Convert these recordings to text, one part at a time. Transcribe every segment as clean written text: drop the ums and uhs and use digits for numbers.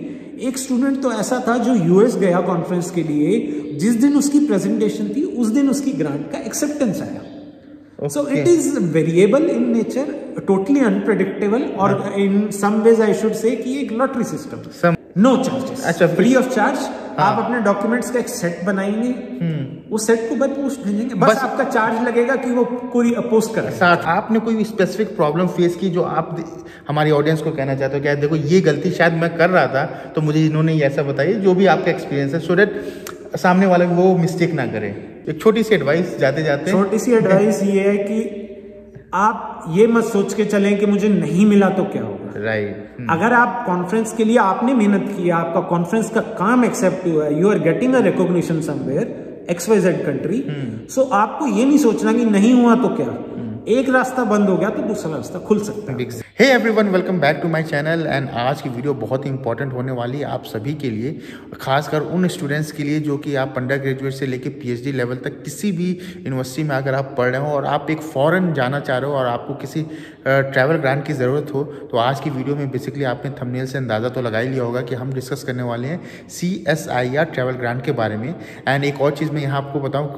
एक स्टूडेंट तो ऐसा था जो यूएस गया कॉन्फ्रेंस के लिए, जिस दिन उसकी प्रेजेंटेशन थी उस दिन उसकी ग्रांट का एक्सेप्टेंस आया। So it is variable in nature, totally unpredictable, और in some ways I should say कि एक लॉटरी सिस्टम, नो चार्जेस, अच्छा फ्री ऑफ चार्ज। आप अपने डॉक्यूमेंट्स का एक सेट बनाएंगे, वो सेट को बस पोस्ट भेजेंगे, बस आपका चार्ज लगेगा कि वो पूरी पोस्ट करें। साथ आपने कोई स्पेसिफिक प्रॉब्लम फेस की जो आप हमारी ऑडियंस को कहना चाहते हो, क्या देखो ये गलती शायद मैं कर रहा था तो मुझे इन्होंने ऐसा बताया, जो भी आपका एक्सपीरियंस है, सो डेट सामने वाले वो मिस्टेक ना करे। एक छोटी सी एडवाइस जाते जाते, छोटी सी एडवाइस ये है कि आप ये मत सोच के चलें कि मुझे नहीं मिला तो क्या होगा, राइट। अगर आप कॉन्फ्रेंस के लिए आपने मेहनत की, आपका कॉन्फ्रेंस का काम एक्सेप्ट हुआ है, you are getting a recognition somewhere XYZ country, so आपको ये नहीं सोचना कि नहीं हुआ तो क्या, एक रास्ता बंद हो गया तो दूसरा रास्ता खुल सकता है। Hey everyone, welcome back to my channel. And आज की वीडियो बहुत ही इंपॉर्टेंट होने वाली है आप सभी के लिए, खासकर उन स्टूडेंट्स के लिए जो कि आप अंडर ग्रेजुएट से लेकर पीएचडी लेवल तक किसी भी यूनिवर्सिटी में अगर आप पढ़ रहे हो और आप एक फॉरेन जाना चाह रहे हो और आपको किसी ट्रैवल ग्रांट की ज़रूरत हो, तो आज की वीडियो में बेसिकली आपने थंबनेल से अंदाज़ा तो लगा ही लिया होगा कि हम डिस्कस करने वाले हैं CSIR ट्रैवल ग्रांट के बारे में। एंड एक और चीज़ मैं यहाँ आपको बताऊँ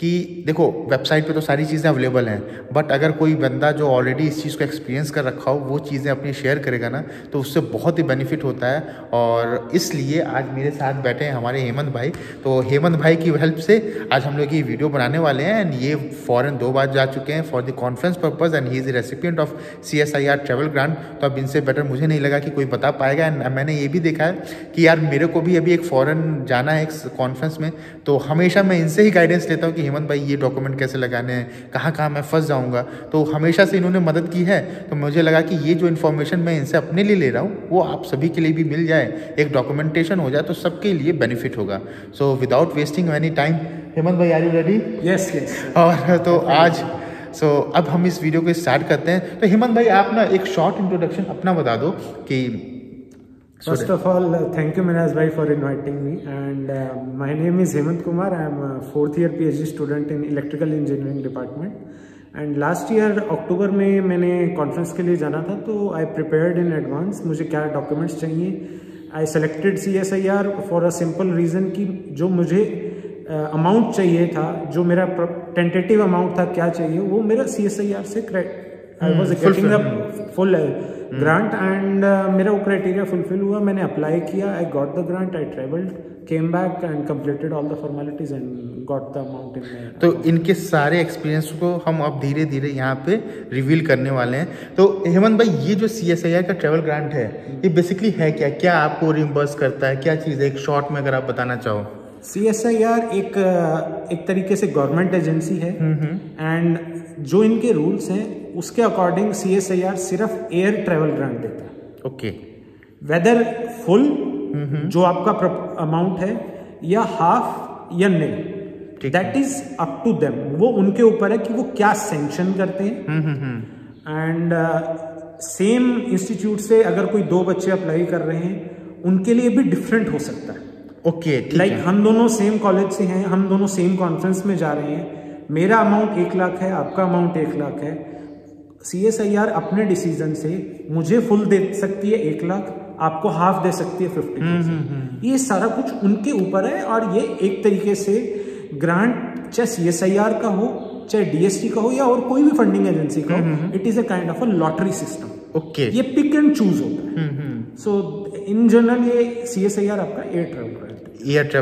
कि देखो वेबसाइट पर तो सारी चीज़ें अवेलेबल हैं, बट अगर कोई बंदा जो ऑलरेडी इस चीज़ को एक्सपीरियंस कर रखा हो वो चीज़ें अपनी शेयर करेगा ना, तो उससे बहुत ही बेनिफिट होता है। और इसलिए आज मेरे साथ बैठे हैं हमारे हेमंत भाई। तो हेमंत भाई की हेल्प से आज हम लोग ये वीडियो बनाने वाले हैं। एंड ये फॉरेन 2 बार जा चुके हैं for the conference purpose, and he is the recipient of CSIR travel grant. तो अब इनसे बेटर मुझे नहीं लगा कि कोई बता पाएगा। एंड मैंने ये भी देखा है कि यार मेरे को भी अभी एक फॉरेन जाना है एक कॉन्फ्रेंस में, तो हमेशा मैं इनसे ही गाइडेंस लेता हूँ कि हेमंत भाई ये डॉक्यूमेंट कैसे लगाने हैं, कहाँ कहाँ मैं फंस जाऊंगा, तो हमेशा से इन्होंने मदद की है। तो मुझे लगा कि ये जो इन्फॉर्मेशन मैं इनसे अपने लिए ले रहा हूँ वो आप सभी के लिए भी मिल जाए, एक डॉक्यूमेंटेशन हो जाए तो सबके लिए बेनिफिट होगा। So without wasting any time, Hemant भाई are you ready? Yes yes. और तो आज अब हम इस वीडियो को स्टार्ट करते हैं। तो हेमंत भाई आप ना एक शॉर्ट इंट्रोडक्शन अपना बता दो कि First of all, thank you Meraj bhai for inviting me, and my name is Hemant Kumar. I am a 4th year PhD student in electrical engineering department, and last year अक्टूबर में मैंने conference के लिए जाना था, तो I prepared in advance मुझे क्या documents चाहिए। I selected CSIR for a simple reason कि जो मुझे amount चाहिए था, जो मेरा tentative amount था क्या चाहिए, वो मेरा CSIR से I was getting a full grant, and मेरा वो क्राइटेरिया फुलफिल हुआ। मैंने अप्लाई किया, I got the grant, I travelled, came back and completed all the formalities and got the amount in my. तो इनके सारे एक्सपीरियंस को हम अब धीरे धीरे यहाँ पे रिवील करने वाले हैं। तो हेमंत भाई ये जो CSIR का ट्रेवल ग्रांट है, ये बेसिकली है क्या, क्या आपको रिइम्बर्स करता है, क्या चीज़ है, एक शॉर्ट में अगर आप बताना चाहो। CSIR एक तरीके से गवर्नमेंट एजेंसी है, एंड जो इनके रूल्स हैं उसके अकॉर्डिंग CSIR सिर्फ एयर ट्रेवल ग्रांट देता है। ओके, वेदर फुल जो आपका अमाउंट है या हाफ या नहीं, that is up to them, वो उनके ऊपर है कि वो क्या सेंक्शन करते हैं। एंड सेम इंस्टीट्यूट से अगर कोई 2 बच्चे अप्लाई कर रहे हैं उनके लिए भी डिफरेंट हो सकता है। ओके, लाइक हम दोनों सेम कॉलेज से हैं, हम दोनों सेम कॉन्फ्रेंस में जा रहे हैं, मेरा अमाउंट 1 लाख है, आपका अमाउंट 1 लाख है। CSIR अपने डिसीजन से मुझे फुल दे सकती है 1 लाख, आपको हाफ दे सकती है 50%। ये सारा कुछ उनके ऊपर है, और ये एक तरीके से ग्रांट चाहे CSIR का हो, चाहे DST का हो, या और कोई भी फंडिंग एजेंसी का हो, it is a kind of a lottery system. Okay, ये पिक एंड चूज होता है। सो इन जनरल ये CSIR आपका एयर ट्रेवल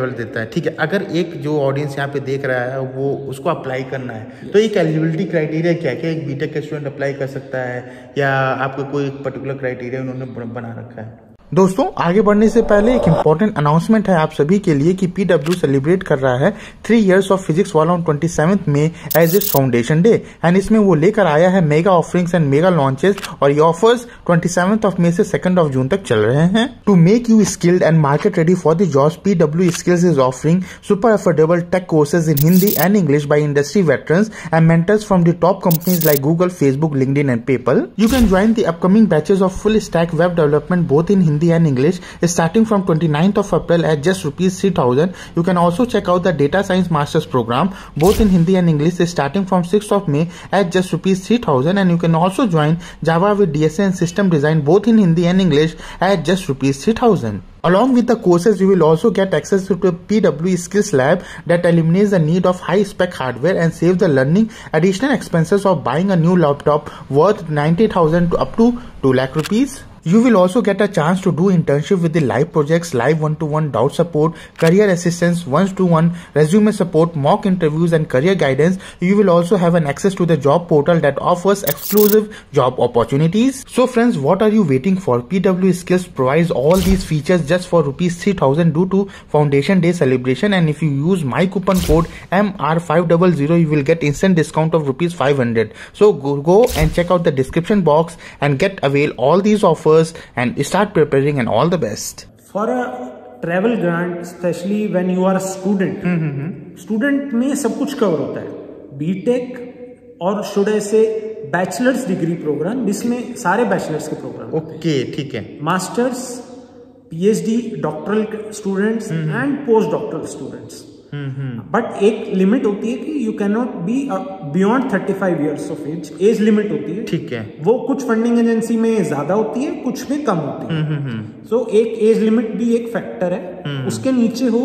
ग्रांट देता है। ठीक है, अगर एक जो ऑडियंस यहाँ पे देख रहा है वो उसको अप्लाई करना है, तो एक एलिजिबिलिटी क्राइटेरिया क्या है, क्या एक बीटेक का स्टूडेंट अप्लाई कर सकता है, या आपको कोई पर्टिकुलर क्राइटेरिया उन्होंने बना रखा है। दोस्तों आगे बढ़ने से पहले एक इम्पोर्टेंट अनाउंसमेंट है आप सभी के लिए कि PW सेलिब्रेट कर रहा है 3 इयर्स ऑफ फिजिक्स वाला on 27 May as it's foundation day. And इसमें वो लेकर आया है mega offerings and mega launches, और ये ऑफर्स 27 मई से 2 जून तक चल रहे हैं। To make you skilled and market ready for the jobs, PW skills is offering super affordable tech courses in Hindi and English by industry veterans and mentors from the top companies like Google, Facebook, LinkedIn and PayPal। You can join the upcoming batches of full stack web development both in Hindi Hindi and English starting from 29th of April at just rupees 3,000. You can also check out the Data Science Masters program both in Hindi and English starting from 6th of May at just rupees 3,000, and you can also join Java with DST and System Design both in Hindi and English at just rupees 3,000. Along with the courses, you will also get access to a PW Skills Lab that eliminates the need of high-spec hardware and saves the learning additional expenses of buying a new laptop worth 90,000 to up to 2 lakh rupees. You will also get a chance to do internship with the live projects, live one-to-one doubt support, career assistance, one-to-one resume support, mock interviews and career guidance. You will also have an access to the job portal that offers exclusive job opportunities. So friends, what are you waiting for? PW Skills provides all these features just for rupees 3,000 due to Foundation Day celebration, and if you use my coupon code MR500, you will get instant discount of rupees 500. So go and check out the description box and get avail all these offers and start preparing, and all the best. For a travel grant, especially when you are a student, student में सब कुछ cover होता है, B.Tech और should I say bachelor's degree program, जिसमें सारे bachelor's के program होते हैं. Okay, ठीक है. Masters, PhD, doctoral students and postdoctoral students. But एक limit होती है कि you cannot be beyond 35 years of age. Age limit होती है. ठीक है. वो कुछ funding agency में ज़्यादा होती है, कुछ में कम होती है. So एक age limit भी एक factor है. उसके नीचे हो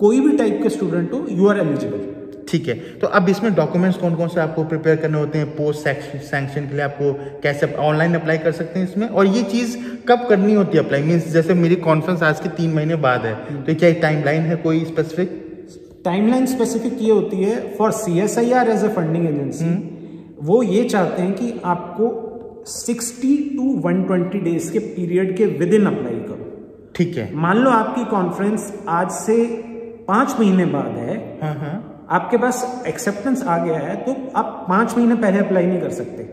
कोई भी type के student हो, you are eligible. ठीक है. तो अब इसमें documents कौन-कौन से आपको prepare करने होते हैं post sanction के लिए? आपको कैसे online apply कर सकते हैं इसमें, और ये चीज़ कब करनी होती है apply? Means जैसे मेरी conference आज के 3 महीने बाद है, तो क्या timeline है कोई specific? टाइमलाइन स्पेसिफिक ये होती है for CSIR as a funding agency. वो ये चाहते हैं कि आपको 60 to 120 डेज के पीरियड के विद इन अप्लाई करो. ठीक है. मान लो आपकी कॉन्फ्रेंस आज से 5 महीने बाद है, आपके पास एक्सेप्टेंस आ गया है, तो आप 5 महीने पहले अप्लाई नहीं कर सकते.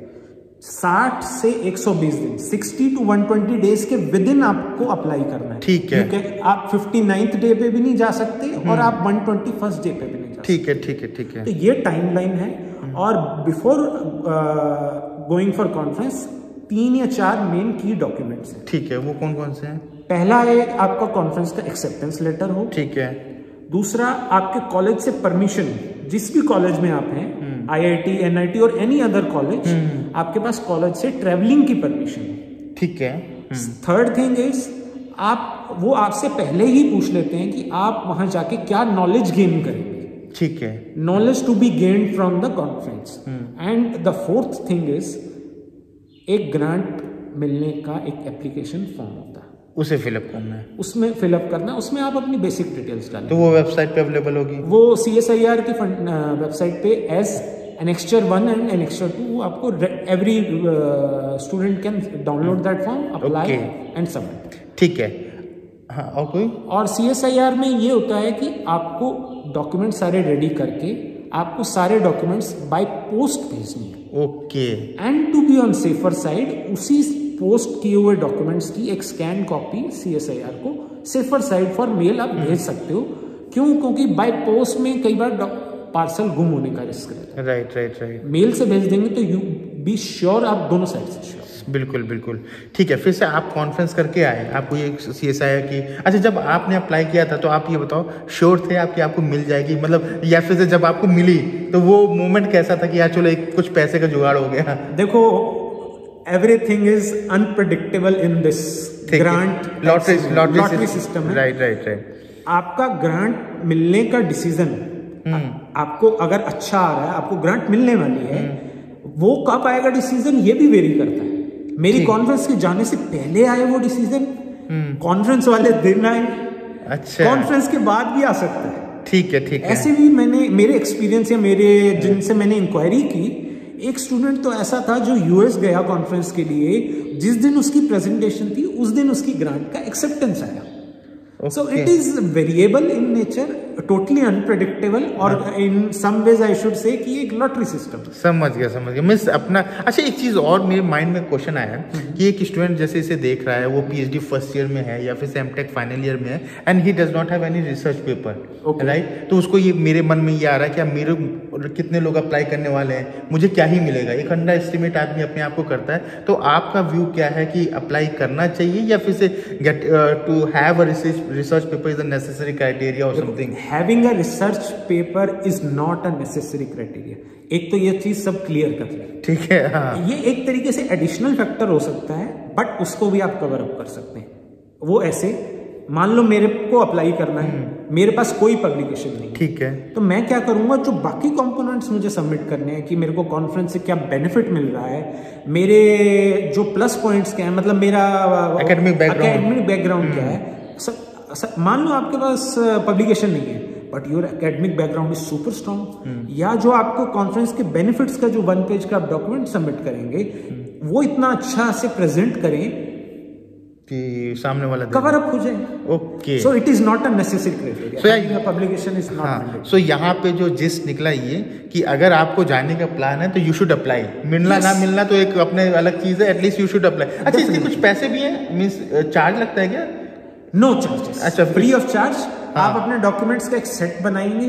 60 से 120 दिन, 60 to 120 डेज के विद इन आपको अप्लाई करना है. ठीक है. क्योंकि आप 59th डे पे भी नहीं जा सकते और आप 121st डे पे भी नहीं जा सकते. ठीक है, ठीक है, ठीक है. तो ये टाइमलाइन है, और बिफोर गोइंग फॉर कॉन्फ्रेंस 3 या 4 मेन की डॉक्यूमेंट्स हैं. ठीक है. वो कौन कौन से हैं? पहला है आपका कॉन्फ्रेंस का एक्सेप्टेंस लेटर हो. ठीक है. दूसरा आपके कॉलेज से परमिशन, जिस भी कॉलेज में आप हैं, IIT, NIT और एनी अदर कॉलेज, आपके पास कॉलेज से ट्रेवलिंग की परमिशन. ठीक है. थर्ड थिंग इज आप वो आपसे पहले ही पूछ लेते हैं कि आप वहां जाके क्या नॉलेज गेन करेंगे. ठीक है. Knowledge to be gained from the conference. And the fourth thing is एक ग्रांट मिलने का एक एप्लीकेशन फॉर्म होता है, उसे फिलअप करना है. उसमें फिलअप करना है, उसमें आप अपनी बेसिक डिटेल्स डालें. तो वो वेबसाइट पे अवेलेबल होगी, वो CSIR की वेबसाइट पे एस Annexure 1 and Annexure 2 वो आपको every student can download that form, apply and submit. ठीक है. हाँ, और कोई? और CSIR में ये होता है कि आपको डॉक्यूमेंट सारे रेडी करके आपको सारे डॉक्यूमेंट्स बाय पोस्ट भेजनी है. Okay. And to be on safer side, उसी पोस्ट किए हुए डॉक्यूमेंट्स की एक स्कैन कॉपी CSIR को सेफर साइड फॉर मेल आप भेज सकते हो. क्यों? क्योंकि बाय पोस्ट में कई बार पार्सल गुम होने का रिस्क रहता है. Right right right. मेल से भेज देंगे तो यू बी श्योर, आप दोनों साइड से श्योर. बिल्कुल बिल्कुल. ठीक है. फिर से आप कॉन्फ्रेंस करके आए, आपको ये CSIR की, अच्छा जब आपने अप्लाई किया था तो आप ये बताओ श्योर थे आपकी आपको मिल जाएगी, मतलब या फिर से जब आपको मिली तो वो मोमेंट कैसा था कि यार चलो एक कुछ पैसे का जुगाड़ हो गया? देखो, everything is unpredictable in this grant lottery system. Right right right. आपका ग्रांट मिलने का डिसीजन आपको अगर अच्छा आ रहा है, आपको ग्रांट मिलने वाली है, वो कब आएगा डिसीजन ये भी वेरी करता है. मेरी कॉन्फ्रेंस के जाने से पहले आए वो डिसीजन, कॉन्फ्रेंस वाले दिन आए, अच्छा कॉन्फ्रेंस के बाद भी आ सकता है. ठीक है, ठीक है. ऐसे भी मैंने मेरे एक्सपीरियंस या मेरे जिनसे मैंने इंक्वायरी की, एक स्टूडेंट तो ऐसा था जो US गया कॉन्फ्रेंस के लिए, जिस दिन उसकी प्रेजेंटेशन थी उस दिन उसकी ग्रांट का एक्सेप्टेंस आया. So it is variable in nature, totally unpredictable, और in some ways I should say कि एक lottery system. समझ गया, समझ गया. मिस अपना अच्छा एक चीज़ और मेरे माइंड में क्वेश्चन आया कि एक स्टूडेंट जैसे इसे देख रहा है, वो PhD फर्स्ट ईयर में है या फिर से MTech फाइनल ईयर में है, and he does not have any research paper, right? तो उसको ये मेरे मन में ये आ रहा है कि मेरे कितने लोग अप्लाई करने वाले हैं, मुझे क्या ही मिलेगा, एक अंडर एस्टिमेट आदमी अपने आप को करता है। तो आपका व्यू क्या है कि अप्लाई करना चाहिए या फिर से get to have a research paper is a necessary criteria और something? Having a research paper is not a necessary criteria. एक तो ये चीज सब क्लियर कर लें, ठीक है। हाँ। ये एक तरीके से एडिशनल फैक्टर हो सकता है, बट उसको भी आप कवर अप कर सकते हैं। वो ऐसे मान लो मेरे को अप्लाई करना है, मेरे पास कोई पब्लिकेशन नहीं, ठीक है, तो मैं क्या करूंगा, जो बाकी कंपोनेंट्स मुझे सबमिट करने हैं कि मेरे को कॉन्फ्रेंस से क्या बेनिफिट मिल रहा है, मेरे जो प्लस पॉइंट्स क्या है, मतलब मेरा एकेडमिक बैकग्राउंड क्या है। मान लो आपके पास पब्लिकेशन नहीं है but your academic background is super strong, या जो आपको कॉन्फ्रेंस के बेनिफिट्स का जो 1 पेज का आप डॉक्यूमेंट सबमिट करेंगे वो इतना अच्छा से प्रेजेंट करें कि सामने वाला कवर अप हो जाए। Okay, so it is not a necessary criteria, publication is not. So यहाँ पे जो जिस्ट निकला ये कि अगर आपको जाने का प्लान है तो यू शुड अप्लाई, मिलना yes. ना मिलना तो एक अपने अलग चीज है, एटलीस्ट यू शुड अप्लाई। अच्छा, इसके कुछ पैसे भी हैं, मींस चार्ज लगता है क्या? नो चार्जेस, अच्छा फ्री ऑफ चार्ज। आप अपने डॉक्यूमेंट्स का एक सेट बनाएंगे,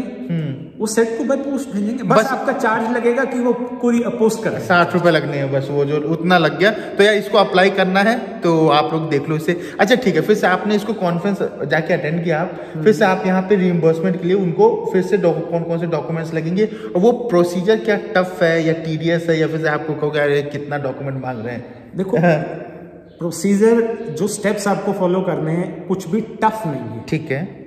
वो सेट को बस पोस्ट भेजेंगे, बस आपका चार्ज लगेगा कि वो पूरी पोस्ट करें, 60 रुपए लगने हैं बस, वो जो उतना लग गया। तो यार इसको अप्लाई करना है तो आप लोग देख लो इसे। अच्छा ठीक है, फिर से आपने इसको कॉन्फ्रेंस जाके अटेंड किया आप, फिर से आप यहाँ पे रीइंबर्समेंट के लिए उनको फिर से कौन कौन से डॉक्यूमेंट्स लगेंगे और वो प्रोसीजर क्या टफ है या टीडियस है, या फिर से आपको कहोगे अरे कितना डॉक्यूमेंट मांग रहे हैं? देखो प्रोसीजर जो स्टेप्स आपको फॉलो करने हैं कुछ भी टफ नहीं है, ठीक है।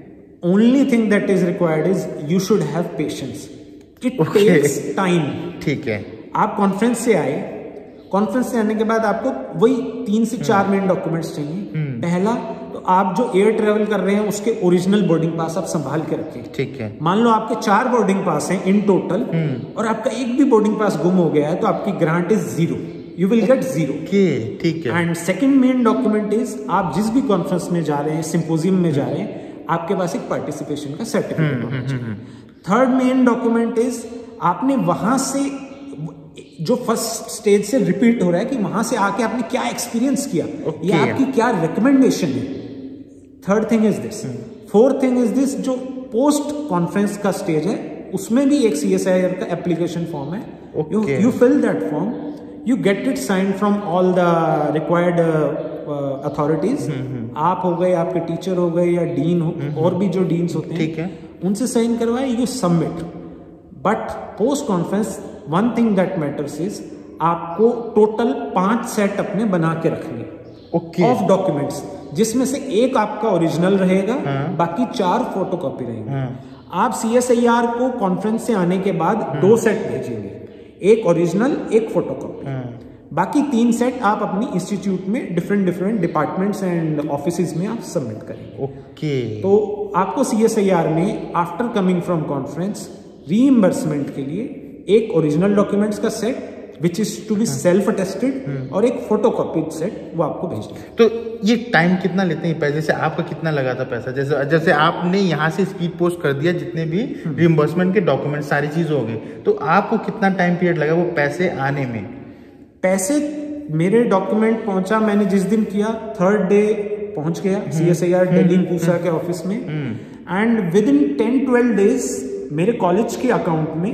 Only thing that is required is you should have patience. It takes time. ठीक है। आप कॉन्फ्रेंस से आए, कॉन्फ्रेंस से आने के बाद आपको वही 3 से 4 मेन डॉक्यूमेंट्स चाहिए। पहला तो आप जो एयर ट्रेवल कर रहे हैं उसके ओरिजिनल बोर्डिंग पास आप संभाल के रखें, ठीक है। मान लो आपके 4 बोर्डिंग पास हैं इन टोटल और आपका एक भी बोर्डिंग पास गुम हो गया है तो आपकी grant is 0, you will get 0, ठीक है। And second main document is आप जिस भी कॉन्फ्रेंस में जा रहे हैं, सिंपोजियम में जा रहे हैं, आपके पास एक पार्टिसिपेशन का सर्टिफिकेट होना चाहिए। थर्ड मेन डॉक्यूमेंट इज आपने वहां से जो फर्स्ट स्टेज से रिपीट हो रहा है कि वहां से आके आपने क्या एक्सपीरियंस किया, या आपकी क्या रिकमेंडेशन है। Third thing is this. Fourth thing is this, जो पोस्ट कॉन्फ्रेंस का स्टेज है उसमें भी एक CSIR का एप्लीकेशन फॉर्म है, you fill that form, you get it sign from all the required authorities. आप हो गए, आपके टीचर हो गए या डीन हो, और भी जो डीन्स होते हैं, ठीक है, उनसे साइन करवाए, you submit. But post conference one thing that matters is आपको टोटल 5 सेट अपने बना के रखने ऑफ डॉक्यूमेंट्स, जिसमें से एक आपका ओरिजिनल रहेगा, बाकी 4 फोटोकॉपी रहेंगे। आप CSIR को कॉन्फ्रेंस से आने के बाद 2 सेट भेजेंगे, एक ओरिजिनल एक फोटोकॉपी, बाकी 3 सेट आप अपनी इंस्टीट्यूट में डिफरेंट डिपार्टमेंट्स एंड ऑफिसेज में आप सबमिट करेंगे। तो आपको CSIR में after coming from conference reimbursement के लिए एक ओरिजिनल डॉक्यूमेंट्स का set which is to be self attested और एक फोटोकॉपीड सेट वो आपको भेजना है। तो ये टाइम कितना लेते हैं, जैसे आपका कितना लगा था पैसा, जैसे जैसे आपने यहाँ से स्पीड पोस्ट कर दिया जितने भी रीइंबर्समेंट के डॉक्यूमेंट सारी चीज हो गई, तो आपको कितना टाइम पीरियड लगा वो पैसे आने में? पैसे मेरे डॉक्यूमेंट पहुंचा मैंने जिस दिन किया, थर्ड डे पहुंच गया CSIR दिल्ली पूसा के ऑफिस में, एंड विद इन 10-12 डेज मेरे कॉलेज के अकाउंट में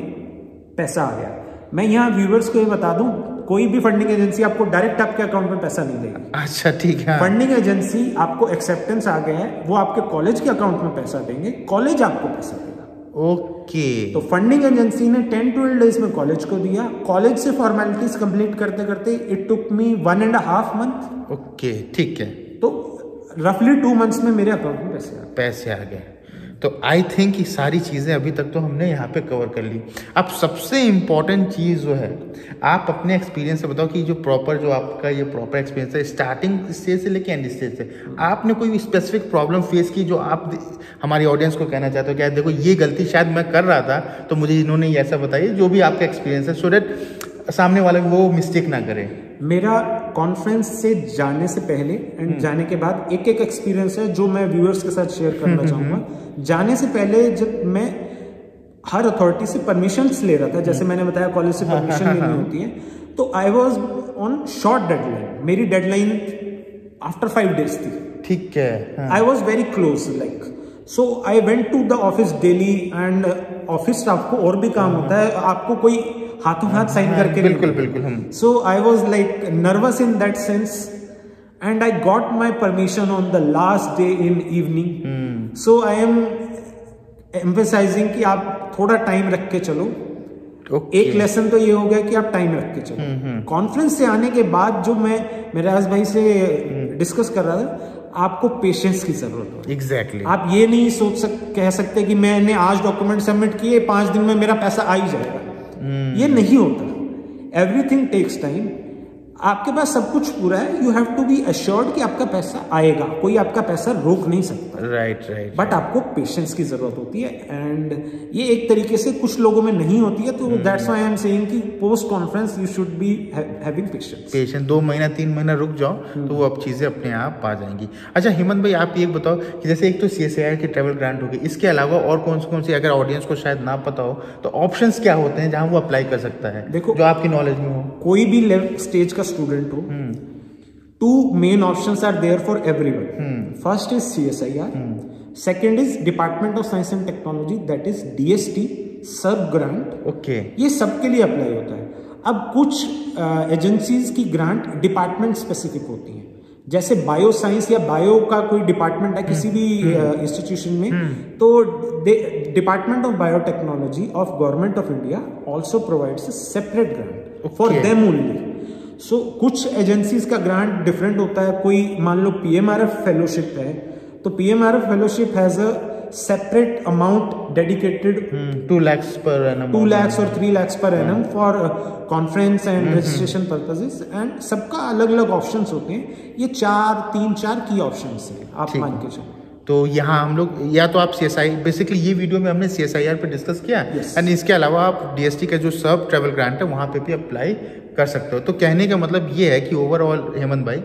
पैसा आ गया। मैं यहाँ व्यूवर्स को ये बता दूं, कोई भी फंडिंग एजेंसी आपको डायरेक्ट आपके अकाउंट में पैसा नहीं देगी। अच्छा ठीक है। फंडिंग एजेंसी आपको एक्सेप्टेंस आ गया है, वो आपके कॉलेज के अकाउंट में पैसा देंगे, कॉलेज आपको पैसा देगा। तो फंडिंग एजेंसी ने 10-12 डेज में कॉलेज को दिया, कॉलेज से फॉर्मेलिटीज कंप्लीट करते करते इट टुक मी 1.5 मंथ। ठीक है। तो रफली 2 मंथ्स में मेरे अकाउंट में पैसे आ गए। तो आई थिंक ये सारी चीज़ें अभी तक तो हमने यहाँ पे कवर कर ली। अब सबसे इम्पॉर्टेंट चीज़ जो है, आप अपने एक्सपीरियंस से बताओ कि जो आपका ये प्रॉपर एक्सपीरियंस है स्टार्टिंग स्टेज से लेके एंड स्टेज से, आपने कोई स्पेसिफिक प्रॉब्लम फेस की जो आप हमारी ऑडियंस को कहना चाहते हो कि देखो ये गलती शायद मैं कर रहा था तो मुझे इन्होंने ऐसा बताइए, जो भी आपका एक्सपीरियंस है, सो डैट सामने वाले वो मिस्टेक ना करें। मेरा कॉन्फ्रेंस से जाने से पहले एंड जाने के बाद एक एक्सपीरियंस है जो मैं व्यूअर्स के साथ शेयर करना चाहूँगा। जाने से पहले जब मैं हर अथॉरिटी से परमिशंस ले रहा था, जैसे मैंने बताया कॉलेज से परमिशन लेनी होती है, तो I was on short deadline. मेरी डेडलाइन आफ्टर 5 डेज थी, ठीक है। I was very close, like so I went to the office daily and office staff को और भी काम होता है, आपको कोई हाथों हाथ साइन करके बिल्कुल बिल्कुल. So I was like nervous in that sense and I got my permission on the last day in evening. So I am emphasizing कि आप थोड़ा टाइम रख के चलो. एक लेसन तो ये हो गया कि आप टाइम रख के चलो. कॉन्फ्रेंस से आने के बाद जो मैं मेराज भाई से डिस्कस कर रहा था, आपको पेशेंस की जरूरत है. एग्जैक्टली. आप ये नहीं कह सकते कि मैंने आज डॉक्यूमेंट सबमिट किए, 5 दिन में मेरा पैसा आ ही जाएगा. ये नहीं होता. Everything takes time. आपके पास सब कुछ पूरा है, you have to be assured कि आपका पैसा आएगा, कोई आपका पैसा रोक नहीं सकता. Right right. बट आपको पेशेंस की जरूरत होती है एंड ये एक तरीके से कुछ लोगों में नहीं होती है. तो that's why I am saying कि post conference you should be having patience. Patience 2 महीना 3 महीना रुक जाओ तो वो अब चीजें अपने आप आ जाएंगी. अच्छा हेमंत भाई, आप ये बताओ कि जैसे एक तो CSIR की ट्रेवल ग्रांट होगी, इसके अलावा और कौन सी, अगर ऑडियंस को शायद ना पता हो तो ऑप्शन क्या होते हैं जहाँ वो अप्लाई कर सकता है? देखो, जो आपकी नॉलेज में हो, कोई भी स्टेज का स्टूडेंट हो, 2 main options are there for everyone. First is CSIR. Second is Department of Science and Technology, that is DST sub grant. Okay. ये सबके लिए अप्लाई होता है. अब कुछ एजेंसीज की ग्रांट डिपार्टमेंट स्पेसिफिक होती है, जैसे बायो साइंस या बायो का कोई डिपार्टमेंट है किसी भी इंस्टीट्यूशन में, तो department of biotechnology of government of India also provides a separate grant for them only. So कुछ एजेंसीज का ग्रांट डिफरेंट होता है. कोई मान लो PMRF फेलोशिप है, तो PMRF fellowship has a separate amount dedicated 2 lakhs और 3 lakhs per annum for conference and registration purposes, and सबका अलग अलग ऑप्शंस होते हैं. ये 4 की ऑप्शंस हैं, आप मान के चलो. तो यहाँ हम लोग या तो आप बेसिकली ये वीडियो में हमने CSIR पे डिस्कस किया एंड इसके अलावा आप DST का जो सब ट्रेवल ग्रांट है वहाँ पे भी अप्लाई कर सकते हो. तो कहने का मतलब ये है कि ओवरऑल हेमंत भाई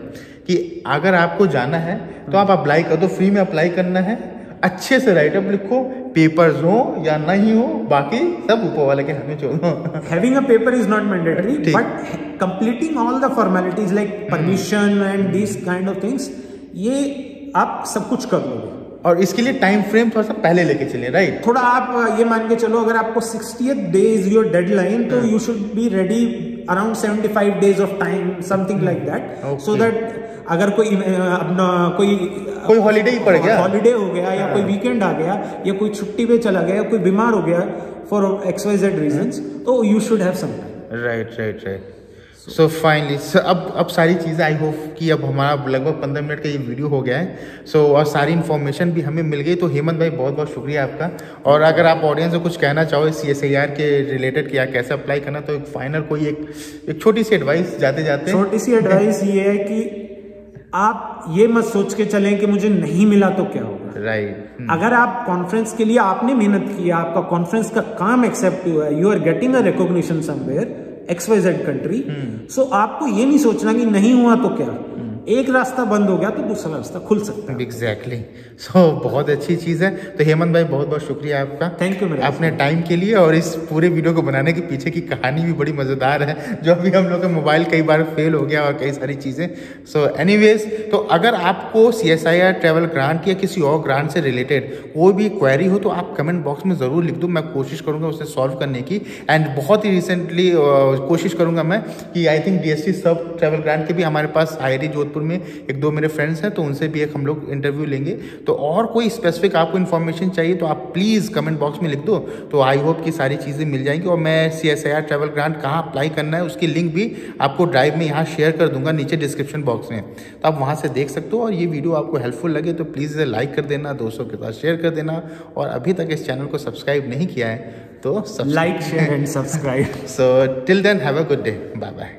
कि अगर आपको जाना है तो आप अप्लाई कर दो, फ्री में अप्लाई करना है, अच्छे से राइटअप लिखो, पेपर्स हो या नहीं हो बाकी सब ऊपर वाले के हाथ में छोड़ दो. Having a paper is not mandatory, but completing all the formalities like permission and this kind of things, ये आप सब कुछ कर लोगे. और इसके लिए टाइम फ्रेम थोड़ा सा पहले लेके चले. राइट. थोड़ा आप ये मान के चलो, अगर आपको 60th day is your deadline, तो you should be ready around 75 days of time, something like that, so that अगर कोई अपना कोई हॉलीडे ही पड़ गया, हॉलीडे हो गया या कोई वीकेंड आ गया या कोई छुट्टी पे चला गया या कोई बीमार हो गया फॉर XYZ रीजंस, तो you should have some time. Right right right. So finally sir, अब सारी चीज़ें आई होप कि अब हमारा लगभग 15 मिनट का ये वीडियो हो गया है. और सारी इन्फॉर्मेशन भी हमें मिल गई. तो हेमंत भाई बहुत बहुत शुक्रिया आपका. और अगर आप ऑडियंस को कुछ कहना चाहो CSIR के रिलेटेड या कैसे अप्लाई करना, तो एक फाइनल कोई एक छोटी सी एडवाइस जाते जाते. छोटी सी एडवाइस ये है कि आप ये मत सोच के चलें कि मुझे नहीं मिला तो क्या होगा. राइट. अगर आप कॉन्फ्रेंस के लिए आपने मेहनत की, आपका कॉन्फ्रेंस का काम एक्सेप्ट हुआ है, you are getting a recognition somewhere XYZ country, so आपको ये नहीं सोचना कि नहीं हुआ तो क्या. एक रास्ता बंद हो गया तो दूसरा रास्ता खुल सकता है. एग्जैक्टली. सो बहुत अच्छी चीज़ है. तो हेमंत भाई बहुत बहुत शुक्रिया आपका. थैंक यू अपने टाइम के लिए. और इस पूरे वीडियो को बनाने के पीछे की कहानी भी बड़ी मज़ेदार है, जो अभी हम लोग का मोबाइल कई बार फेल हो गया और कई सारी चीज़ें. सो एनीवेज, तो अगर आपको CSIR ट्रैवल ग्रांट या किसी और ग्रांट से रिलेटेड कोई भी क्वेरी हो तो आप कमेंट बॉक्स में ज़रूर लिख दो. मैं कोशिश करूँगा उसे सॉल्व करने की. एंड बहुत ही रिसेंटली कोशिश करूँगा मैं कि आई थिंक DST सब ट्रैवल ग्रांट के भी हमारे पास IIT जोधपुर में 1-2 मेरे फ्रेंड्स हैं, तो उनसे भी एक हम लोग इंटरव्यू लेंगे. तो और कोई स्पेसिफिक आपको इन्फॉर्मेशन चाहिए तो आप प्लीज़ कमेंट बॉक्स में लिख दो. तो आई होप कि सारी चीज़ें मिल जाएंगी. और मैं CSIR ट्रैवल ग्रांट कहाँ अप्लाई करना है उसकी लिंक भी आपको ड्राइव में यहाँ शेयर कर दूंगा नीचे डिस्क्रिप्शन बॉक्स में, तो आप वहाँ से देख सकते हो. और ये वीडियो आपको हेल्पफुल लगे तो प्लीज़ इसे लाइक कर देना, दोस्तों के साथ शेयर कर देना. और अभी तक इस चैनल को सब्सक्राइब नहीं किया है तो like share and subscribe. So till then have a good day. Bye bye.